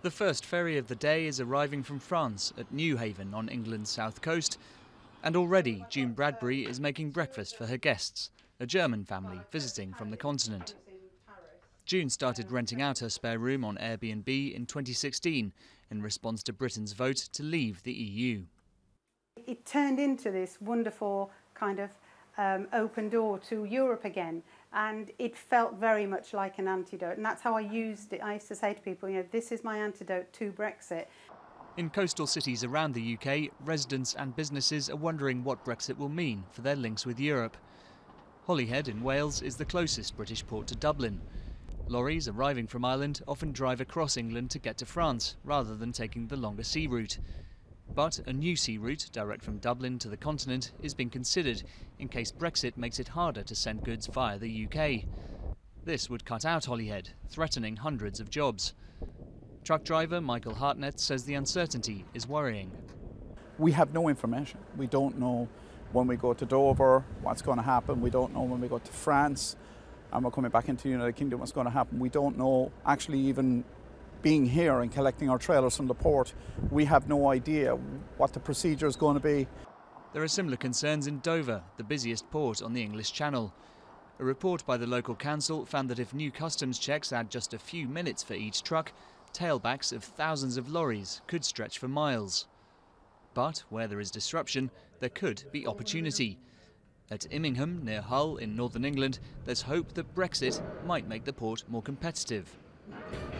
The first ferry of the day is arriving from France at Newhaven on England's south coast, and already June Bradbury is making breakfast for her guests, a German family visiting from the continent. June started renting out her spare room on Airbnb in 2016 in response to Britain's vote to leave the EU. It turned into this wonderful kind of open door to Europe again, and it felt very much like an antidote, and that's how I used it. I used to say to people, you know, this is my antidote to Brexit. In coastal cities around the UK, residents and businesses are wondering what Brexit will mean for their links with Europe. Holyhead in Wales is the closest British port to Dublin. Lorries arriving from Ireland often drive across England to get to France, rather than taking the longer sea route. But a new sea route, direct from Dublin to the continent, is being considered in case Brexit makes it harder to send goods via the UK. This would cut out Holyhead, threatening hundreds of jobs. Truck driver Michael Hartnett says the uncertainty is worrying. We have no information. We don't know when we go to Dover what's going to happen. We don't know when we go to France and we're coming back into the United Kingdom what's going to happen. We don't know actually even being here and collecting our trailers from the port, we have no idea what the procedure is going to be. There are similar concerns in Dover, the busiest port on the English Channel. A report by the local council found that if new customs checks add just a few minutes for each truck, tailbacks of thousands of lorries could stretch for miles. But where there is disruption, there could be opportunity. At Immingham, near Hull in northern England, there's hope that Brexit might make the port more competitive.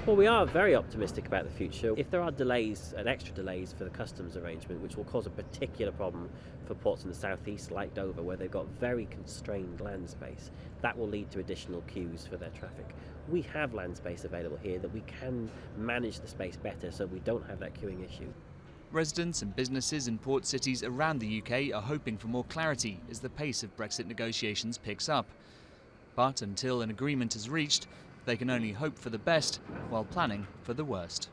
Well, we are very optimistic about the future. If there are delays and extra delays for the customs arrangement, which will cause a particular problem for ports in the southeast like Dover, where they've got very constrained land space, that will lead to additional queues for their traffic. We have land space available here that we can manage the space better so we don't have that queuing issue. Residents and businesses in port cities around the UK are hoping for more clarity as the pace of Brexit negotiations picks up. But until an agreement is reached, they can only hope for the best while planning for the worst.